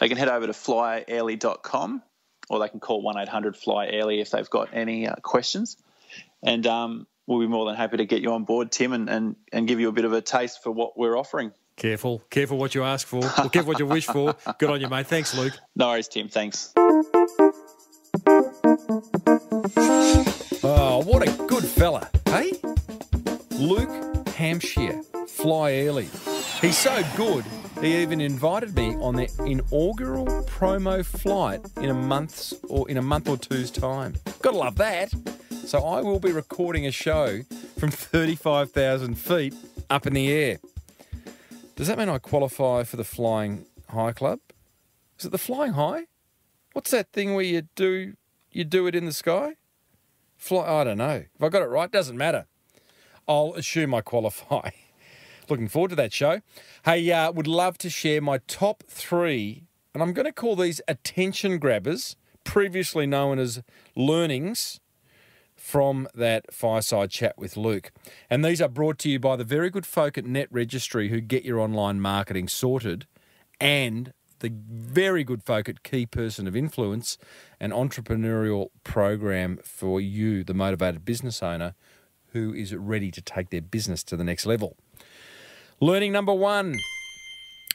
They can head over to fly airly dot com, or they can call one eight hundred fly airly if they've got any uh, questions. And um, we'll be more than happy to get you on board, Tim, and, and, and give you a bit of a taste for what we're offering. Careful. Careful what you ask for. Well, careful what you wish for. Good on you, mate. Thanks, Luke. No worries, Tim. Thanks. Oh, what a good fella, hey? Luke Hampshire, Fly Airly. He's so good, he even invited me on their inaugural promo flight in a month's or in a month or two's time. Gotta love that. So I will be recording a show from thirty-five thousand feet up in the air. Does that mean I qualify for the Flying High Club? Is it the Flying High? What's that thing where you do you do it in the sky? Fly? I don't know. If I got it right, doesn't matter. I'll assume I qualify. Looking forward to that show. Hey, uh, would love to share my top three, and I'm going to call these attention grabbers, previously known as learnings, from that fireside chat with Luke. And these are brought to you by the very good folk at NetRegistry, who get your online marketing sorted, and the very good folk at Key Person of Influence, an entrepreneurial program for you, the motivated business owner who is ready to take their business to the next level. Learning number one.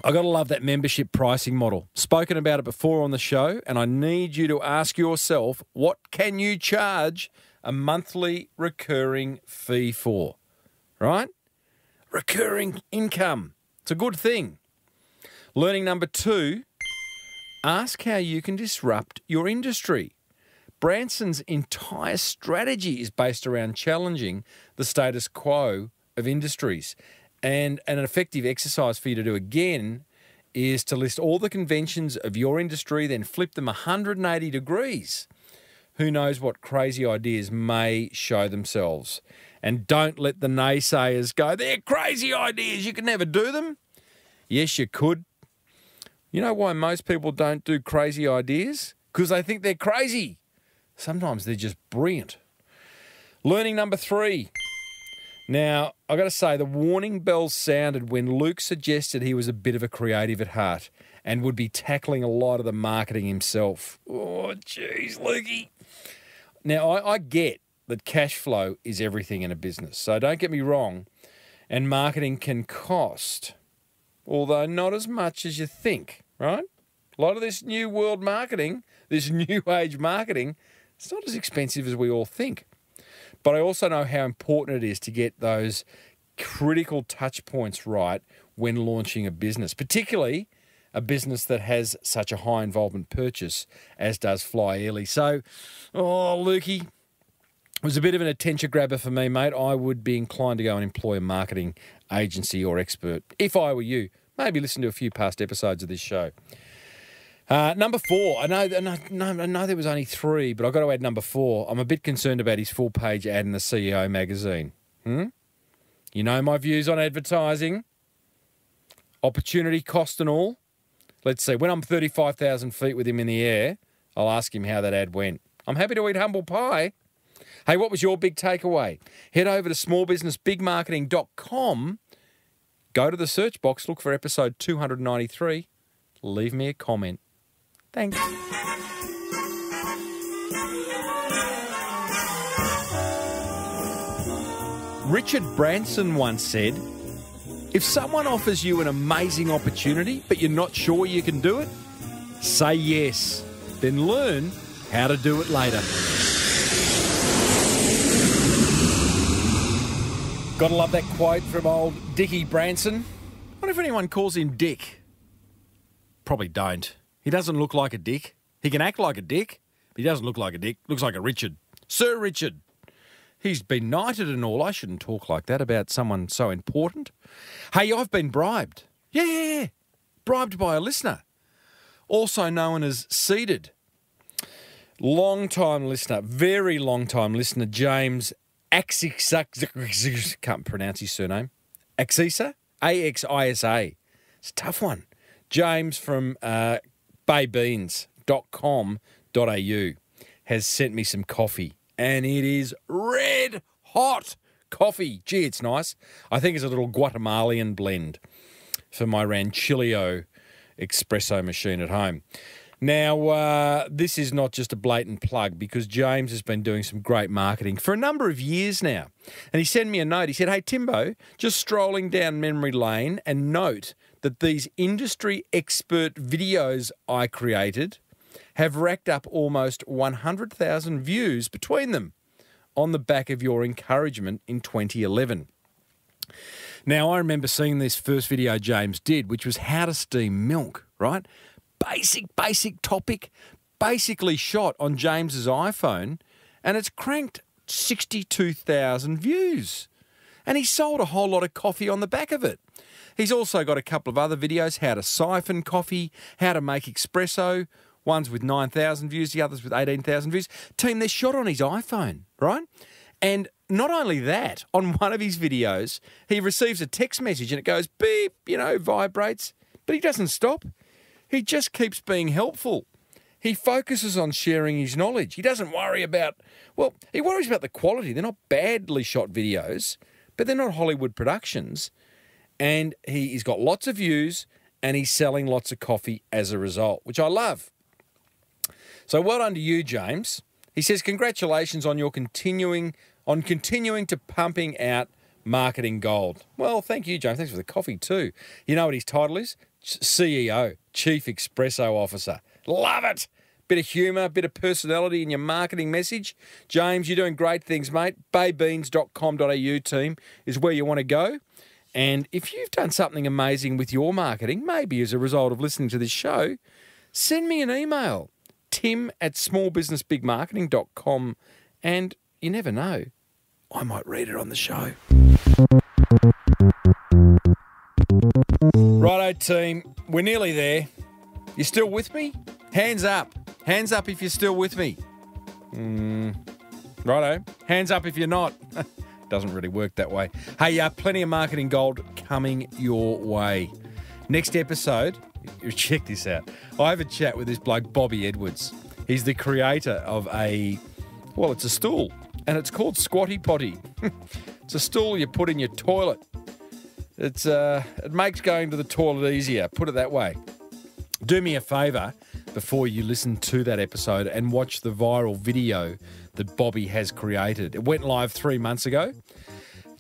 I got to love that membership pricing model. Spoken about it before on the show, and I need you to ask yourself, what can you charge a monthly recurring fee for, right? Recurring income. It's a good thing. Learning number two, ask how you can disrupt your industry. Branson's entire strategy is based around challenging the status quo of industries. And an effective exercise for you to do again is to list all the conventions of your industry, then flip them one hundred eighty degrees. Who knows what crazy ideas may show themselves? And don't let the naysayers go, they're crazy ideas, you can never do them. Yes, you could. You know why most people don't do crazy ideas? Because they think they're crazy. Sometimes they're just brilliant. Learning number three. Now, I've got to say, the warning bell sounded when Luke suggested he was a bit of a creative at heart and would be tackling a lot of the marketing himself. Oh, jeez, Lukey. Now, I, I get that cash flow is everything in a business, so don't get me wrong, and marketing can cost, although not as much as you think, right? A lot of this new world marketing, this new age marketing, it's not as expensive as we all think. But I also know how important it is to get those critical touch points right when launching a business, particularly a business that has such a high involvement purchase as does Fly Airly. So, oh, Lukey, it was a bit of an attention grabber for me, mate. I would be inclined to go and employ a marketing agency or expert if I were you. Maybe listen to a few past episodes of this show. Uh, number four, I know, I, know, I know there was only three, but I've got to add number four. I'm a bit concerned about his full-page ad in the C E O magazine. Hmm? You know my views on advertising. opportunity cost and all. Let's see, when I'm thirty-five thousand feet with him in the air, I'll ask him how that ad went. I'm happy to eat humble pie. Hey, what was your big takeaway? Head over to small business big marketing dot com, go to the search box, look for episode two hundred ninety-three, leave me a comment. Thanks. Richard Branson once said, if someone offers you an amazing opportunity but you're not sure you can do it, say yes, then learn how to do it later. Gotta love that quote from old Dickie Branson. I wonder if anyone calls him Dick. Probably don't. He doesn't look like a dick. He can act like a dick, but he doesn't look like a dick. Looks like a Richard. Sir Richard. He's been knighted and all. I shouldn't talk like that about someone so important. Hey, I've been bribed. Yeah, yeah, yeah. Bribed by a listener. Also known as Seeded. Long-time listener, very long-time listener, James Axisa. Can't pronounce his surname. Axisa? A X I S A. It's a tough one. James from uh, bay beans dot com dot a u has sent me some coffee. And it is red hot coffee. Gee, it's nice. I think it's a little Guatemalan blend for my Ranchillo espresso machine at home. Now, uh, this is not just a blatant plug because James has been doing some great marketing for a number of years now. And he sent me a note. He said, hey, Timbo, just strolling down memory lane and note that these industry expert videos I created have racked up almost one hundred thousand views between them on the back of your encouragement in twenty eleven. Now, I remember seeing this first video James did, which was how to steam milk, right? Basic, basic topic, basically shot on James's iPhone, and it's cranked sixty-two thousand views. And he sold a whole lot of coffee on the back of it. He's also got a couple of other videos, how to siphon coffee, how to make espresso. One's with nine thousand views, the other's with eighteen thousand views. Team, they're shot on his iPhone, right? And not only that, on one of his videos, he receives a text message and it goes beep, you know, vibrates, but he doesn't stop. He just keeps being helpful. He focuses on sharing his knowledge. He doesn't worry about, well, he worries about the quality. They're not badly shot videos, but they're not Hollywood productions. And he, he's got lots of views and he's selling lots of coffee as a result, which I love. So well done to you, James. He says, congratulations on your continuing on continuing to pumping out marketing gold. Well, thank you, James. Thanks for the coffee too. You know what his title is? C E O, Chief Espresso Officer. Love it. Bit of humour, bit of personality in your marketing message. James, you're doing great things, mate. bay beans dot com dot a u team is where you want to go. And if you've done something amazing with your marketing, maybe as a result of listening to this show, send me an email. Tim at small business big marketing dot com, and you never know, I might read it on the show. Righto, team, we're nearly there. You still with me? Hands up. Hands up if you're still with me. Mm. Righto. Hands up if you're not. Doesn't really work that way. Hey, uh, plenty of marketing gold coming your way. Next episode... Check this out. I have a chat with this bloke, Bobby Edwards. He's the creator of a, well, it's a stool, and it's called Squatty Potty. It's a stool you put in your toilet. It's uh, it makes going to the toilet easier, put it that way. Do me a favour before you listen to that episode and watch the viral video that Bobby has created. It went live three months ago.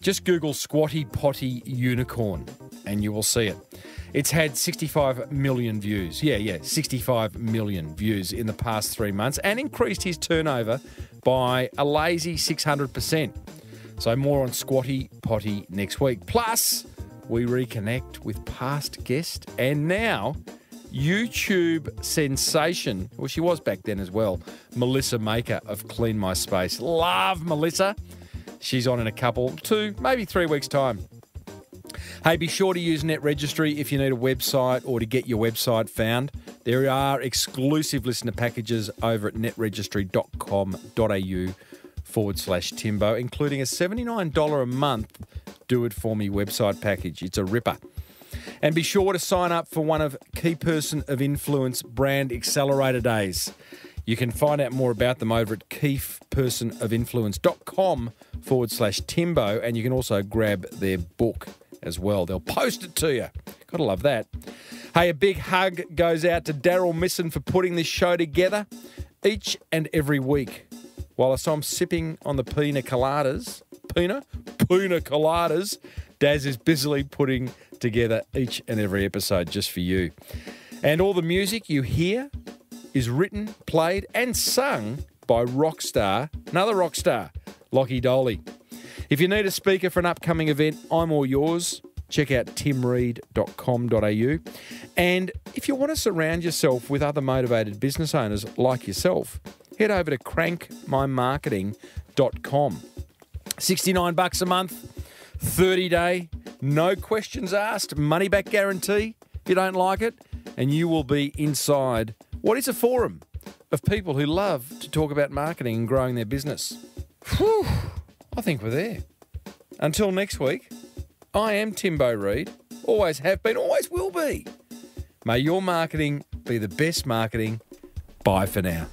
Just Google Squatty Potty Unicorn and you will see it. It's had sixty-five million views. Yeah, yeah, sixty-five million views in the past three months and increased his turnover by a lazy six hundred percent. So more on Squatty Potty next week. Plus, we reconnect with past guest and now YouTube sensation, well, she was back then as well, Melissa Maker of Clean My Space. Love Melissa. She's on in a couple, two, maybe three weeks' time. Hey, be sure to use NetRegistry if you need a website or to get your website found. There are exclusive listener packages over at netregistry.com.au forward slash Timbo, including a seventy-nine dollars a month Do It For Me website package. It's a ripper. And be sure to sign up for one of Key Person of Influence Brand Accelerator Days. You can find out more about them over at key person of influence dot com forward slash Timbo, and you can also grab their book as well. They'll post it to you. Gotta love that. Hey, a big hug goes out to Daryl Misson for putting this show together each and every week. While I saw him sipping on the pina coladas, pina? Pina coladas, Daz is busily putting together each and every episode just for you. And all the music you hear is written, played and sung by rock star, another rock star, Lockie Doley. If you need a speaker for an upcoming event, I'm all yours. Check out tim reid dot com dot a u. And if you want to surround yourself with other motivated business owners like yourself, head over to crank my marketing dot com. sixty-nine bucks a month, thirty day, no questions asked, money back guarantee if you don't like it, and you will be inside what is a forum of people who love to talk about marketing and growing their business. Whew, I think we're there. Until next week, I am Timbo Reid, always have been, always will be. May your marketing be the best marketing. Bye for now.